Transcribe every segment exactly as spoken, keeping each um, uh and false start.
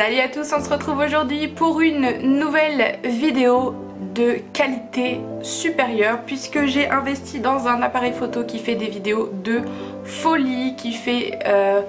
Salut à tous, on se retrouve aujourd'hui pour une nouvelle vidéo de qualité supérieure puisque j'ai investi dans un appareil photo qui fait des vidéos de folie, qui fait euh,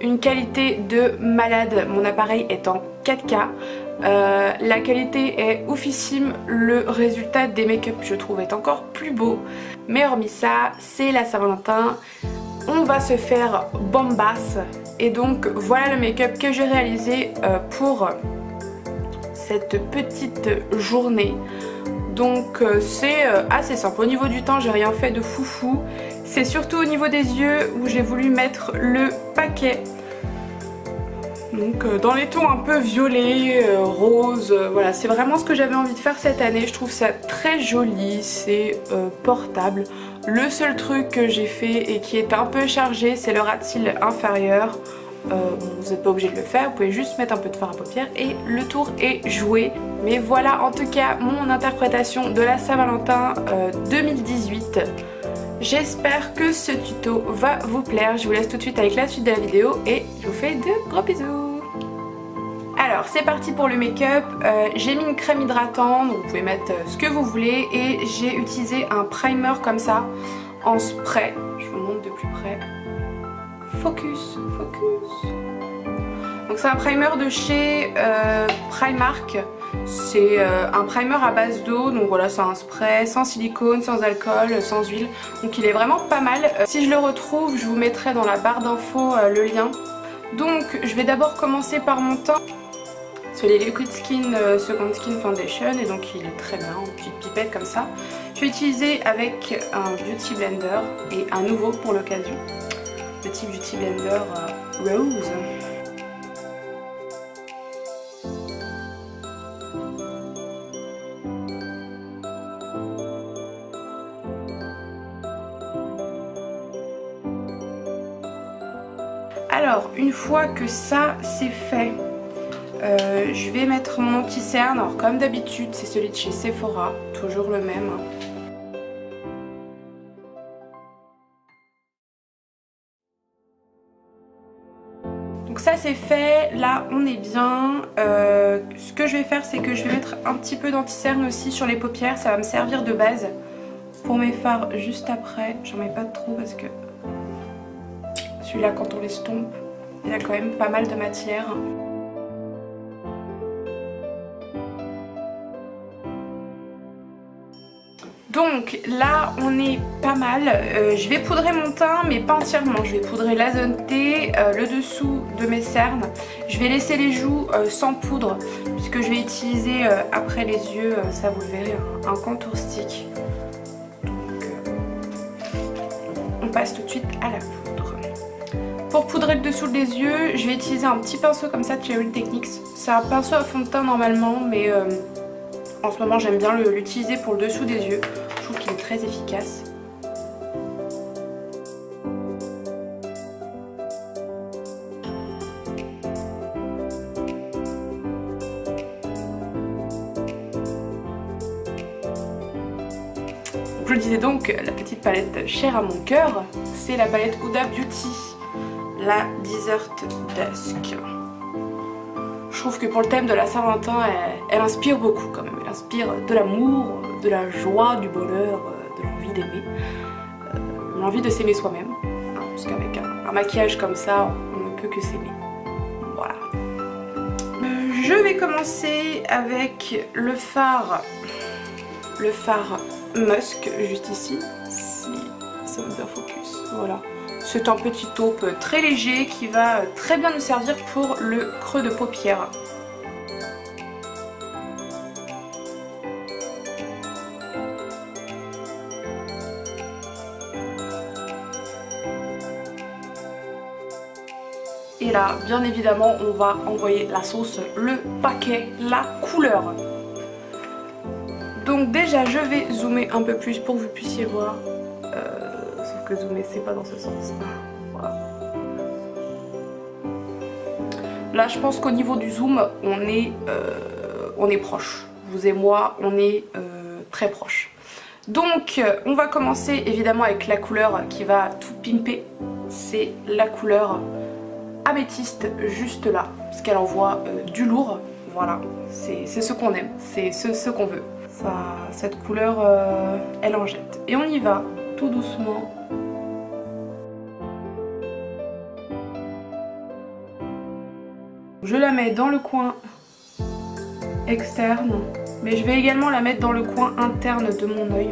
une qualité de malade. Mon appareil est en quatre K, euh, la qualité est oufissime, le résultat des make-up je trouve est encore plus beau. Mais hormis ça, c'est la Saint-Valentin, on va se faire bombasse. Et donc voilà le make-up que j'ai réalisé euh, pour cette petite journée. Donc euh, c'est euh, assez simple. Au niveau du temps, j'ai rien fait de foufou. C'est surtout au niveau des yeux où j'ai voulu mettre le paquet. Donc euh, dans les tons un peu violets, euh, rose, euh, voilà, c'est vraiment ce que j'avais envie de faire cette année. Je trouve ça très joli, c'est euh, portable. Le seul truc que j'ai fait et qui est un peu chargé, c'est le ras de cils inférieur. Euh, vous n'êtes pas obligé de le faire, vous pouvez juste mettre un peu de fard à paupières et le tour est joué. Mais voilà en tout cas mon interprétation de la Saint-Valentin euh, deux mille dix-huit. J'espère que ce tuto va vous plaire. Je vous laisse tout de suite avec la suite de la vidéo et je vous fais de gros bisous. Alors c'est parti pour le make-up. Euh, j'ai mis une crème hydratante, donc vous pouvez mettre ce que vous voulez. Et j'ai utilisé un primer comme ça en spray. Je vous montre de plus près. Focus, focus. Donc c'est un primer de chez euh, Primark. C'est euh, un primer à base d'eau, donc voilà, c'est un spray sans silicone, sans alcool, sans huile. Donc il est vraiment pas mal. Euh, si je le retrouve, je vous mettrai dans la barre d'infos euh, le lien. Donc je vais d'abord commencer par mon teint. C'est les Liquid Skin euh, Second Skin Foundation et donc il est très bien en petite pipette comme ça. Je vais utiliser avec un Beauty Blender et un nouveau pour l'occasion. Petit Beauty Blender euh, Rose. Alors une fois que ça c'est fait, euh, je vais mettre mon anti-cerne. Alors comme d'habitude c'est celui de chez Sephora, toujours le même. Donc ça c'est fait, là on est bien. Euh, ce que je vais faire c'est que je vais mettre un petit peu d'anti-cerne aussi sur les paupières, ça va me servir de base pour mes fards juste après. J'en mets pas trop parce que celui-là quand on l'estompe, il y a quand même pas mal de matière. Donc là on est pas mal, euh, je vais poudrer mon teint mais pas entièrement, je vais poudrer la zone T, euh, le dessous de mes cernes. Je vais laisser les joues euh, sans poudre puisque je vais utiliser euh, après les yeux, euh, ça vous le verrez, un, un contour stick. Donc euh, on passe tout de suite à la poudre. Pour poudrer le dessous des yeux, je vais utiliser un petit pinceau comme ça de chez Huda Beauty. C'est un pinceau à fond de teint normalement mais euh, en ce moment j'aime bien l'utiliser pour le dessous des yeux. Je trouve qu'il est très efficace. Je le disais donc, la petite palette chère à mon cœur, c'est la palette Huda Beauty, la Desert Dusk. Je trouve que pour le thème de la Saint-Valentin, elle, elle inspire beaucoup quand même. Elle inspire de l'amour, de la joie, du bonheur, de l'envie d'aimer, euh, l'envie de s'aimer soi-même. Hein, parce qu'avec un, un maquillage comme ça, on ne peut que s'aimer. Voilà. Euh, je vais commencer avec le fard, le fard Musk, juste ici. Si ça veut bien focus, voilà. C'est un petit taupe très léger qui va très bien nous servir pour le creux de paupière. Et là, bien évidemment, on va envoyer la sauce, le paquet, la couleur. Donc déjà, je vais zoomer un peu plus pour que vous puissiez voir. Euh, sauf que zoomer, c'est pas dans ce sens. Voilà. Là, je pense qu'au niveau du zoom, on est, euh, on est proche. Vous et moi, on est euh, très proche. Donc, on va commencer évidemment avec la couleur qui va tout pimper. C'est la couleur améthyste juste là, parce qu'elle envoie euh, du lourd. Voilà, c'est ce qu'on aime, c'est ce, ce qu'on veut. Ça, cette couleur, euh, elle en jette. Et on y va, tout doucement. Je la mets dans le coin externe, mais je vais également la mettre dans le coin interne de mon œil.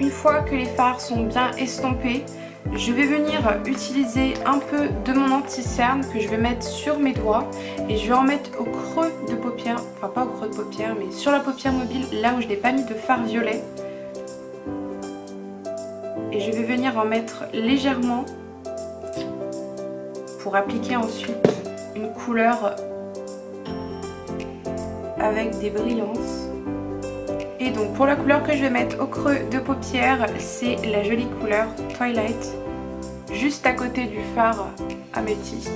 Une fois que les fards sont bien estompés, je vais venir utiliser un peu de mon anti-cerne que je vais mettre sur mes doigts et je vais en mettre au creux de paupière, enfin pas au creux de paupière, mais sur la paupière mobile, là où je n'ai pas mis de fard violet. Et je vais venir en mettre légèrement pour appliquer ensuite une couleur avec des brillances. Et donc pour la couleur que je vais mettre au creux de paupière, c'est la jolie couleur Twilight, juste à côté du fard améthyste,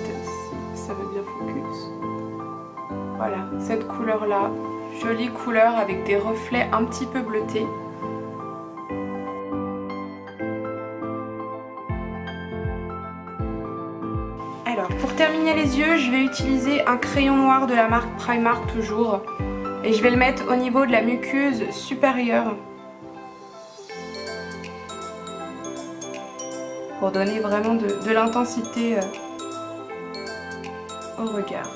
si ça veut bien focus. Voilà, cette couleur là, jolie couleur avec des reflets un petit peu bleutés. Alors pour terminer les yeux, je vais utiliser un crayon noir de la marque Primark toujours. Et je vais le mettre au niveau de la muqueuse supérieure pour donner vraiment de, de l'intensité au regard.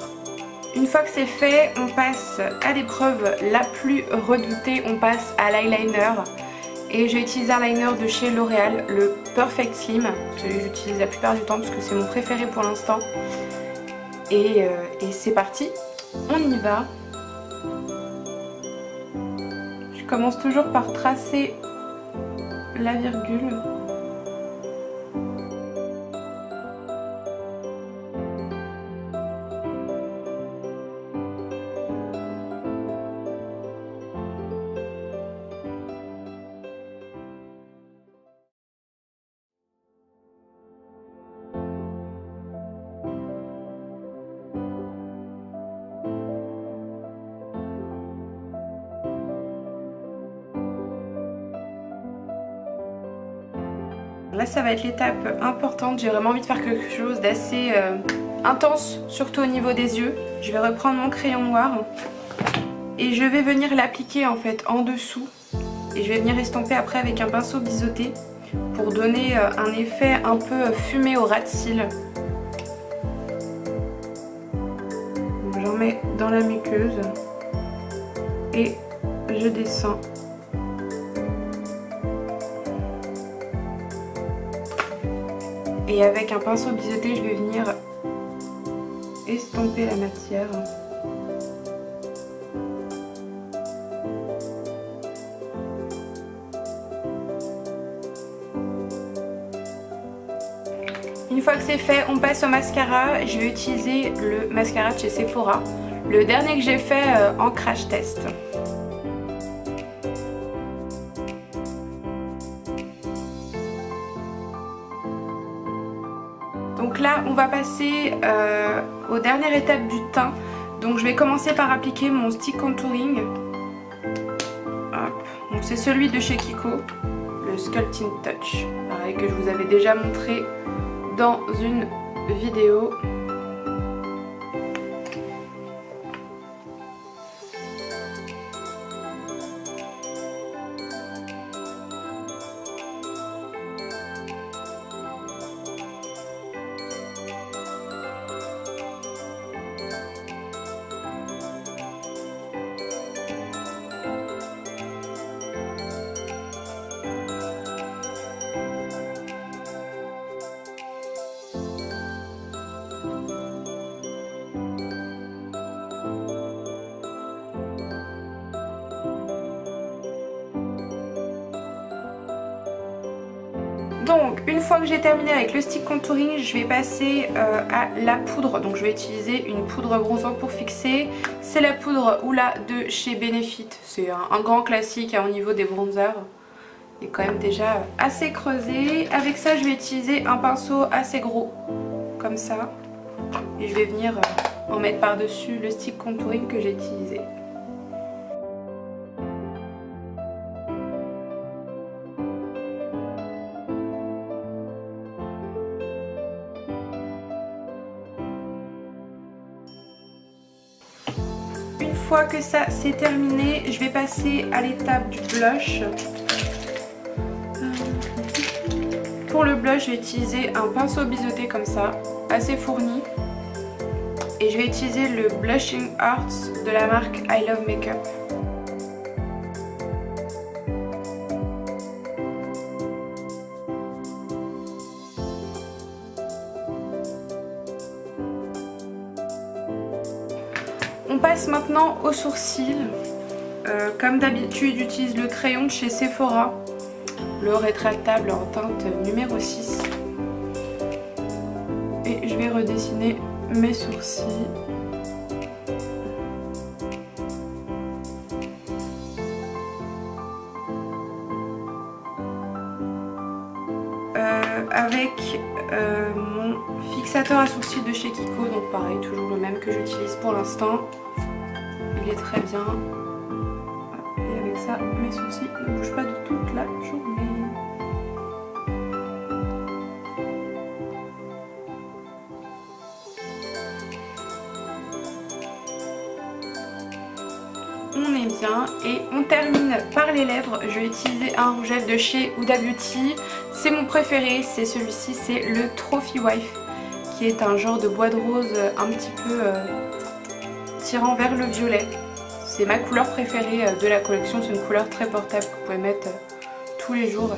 Une fois que c'est fait, on passe à l'épreuve la plus redoutée, on passe à l'eyeliner. Et j'ai utilisé un liner de chez L'Oréal, le Perfect Slim, celui que j'utilise la plupart du temps parce que c'est mon préféré pour l'instant. Et, euh, et c'est parti, on y va. Je commence toujours par tracer la virgule. Là ça va être l'étape importante, j'ai vraiment envie de faire quelque chose d'assez euh, intense, surtout au niveau des yeux. Je vais reprendre mon crayon noir et je vais venir l'appliquer en fait en dessous. Et je vais venir estomper après avec un pinceau biseauté pour donner euh, un effet un peu fumé au ras de cils. J'en mets dans la muqueuse et je descends. Et avec un pinceau biseauté, je vais venir estomper la matière. Une fois que c'est fait, on passe au mascara. Je vais utiliser le mascara de chez Sephora, le dernier que j'ai fait en crash test. Donc là on va passer euh, aux dernières étapes du teint. Donc je vais commencer par appliquer mon stick contouring. Hop. Donc c'est celui de chez Kiko, le Sculpting Touch, pareil, que je vous avais déjà montré dans une vidéo. Donc une fois que j'ai terminé avec le stick contouring, je vais passer euh, à la poudre. Donc je vais utiliser une poudre bronzante pour fixer. C'est la poudre Hoola de chez Benefit. C'est un, un grand classique hein, au niveau des bronzers. Il est quand même déjà assez creusé. Avec ça je vais utiliser un pinceau assez gros, comme ça. Et je vais venir euh, en mettre par-dessus le stick contouring que j'ai utilisé. fois que ça c'est terminé, je vais passer à l'étape du blush. Pour le blush, je vais utiliser un pinceau biseauté comme ça, assez fourni. Et je vais utiliser le Blushing Arts de la marque I Love Makeup. On passe maintenant aux sourcils. Euh, comme d'habitude, j'utilise le crayon de chez Sephora, le rétractable en teinte numéro six. Et je vais redessiner mes sourcils. Euh, avec euh, mon fixateur à sourcils de chez Kiko, donc pareil, toujours le même que j'utilise pour l'instant. Il est très bien. Et avec ça, mes sourcils ne bougent pas de toute la journée. On est bien et on termine par les lèvres. Je vais utiliser un rouge à lèvres de chez Huda Beauty. C'est mon préféré, c'est celui-ci, c'est le Trophy Wife, qui est un genre de bois de rose un petit peu euh, tirant vers le violet. C'est ma couleur préférée de la collection, c'est une couleur très portable que vous pouvez mettre tous les jours.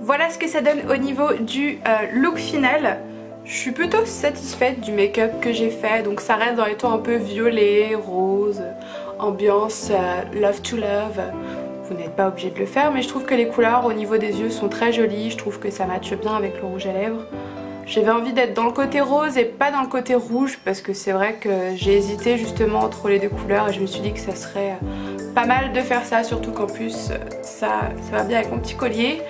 Voilà ce que ça donne au niveau du euh, look final. Je suis plutôt satisfaite du make-up que j'ai fait. Donc ça reste dans les tons un peu violet, rose, ambiance, euh, love to love. Vous n'êtes pas obligé de le faire, mais je trouve que les couleurs au niveau des yeux sont très jolies. Je trouve que ça matche bien avec le rouge à lèvres. J'avais envie d'être dans le côté rose et pas dans le côté rouge, parce que c'est vrai que j'ai hésité justement entre les deux couleurs et je me suis dit que ça serait pas mal de faire ça, surtout qu'en plus ça, ça va bien avec mon petit collier.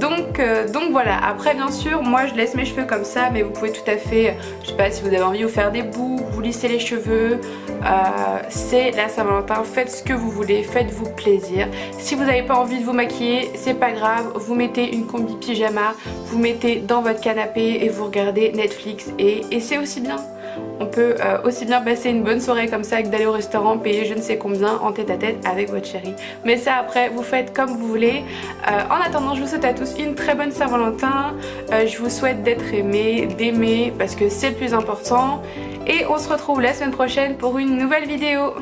Donc, euh, donc voilà, après bien sûr moi je laisse mes cheveux comme ça, mais vous pouvez tout à fait, je sais pas si vous avez envie de vous faire des bouts, vous lissez les cheveux, euh, c'est la Saint-Valentin, faites ce que vous voulez, faites-vous plaisir. Si vous n'avez pas envie de vous maquiller, c'est pas grave, vous mettez une combi pyjama, vous mettez dans votre canapé et vous regardez Netflix et, et c'est aussi bien. On peut euh, aussi bien passer une bonne soirée comme ça que d'aller au restaurant, payer je ne sais combien en tête à tête avec votre chérie. Mais ça après vous faites comme vous voulez. Euh, en attendant, je vous souhaite à tous une très bonne Saint-Valentin. Euh, je vous souhaite d'être aimé, d'aimer, parce que c'est le plus important. Et on se retrouve la semaine prochaine pour une nouvelle vidéo.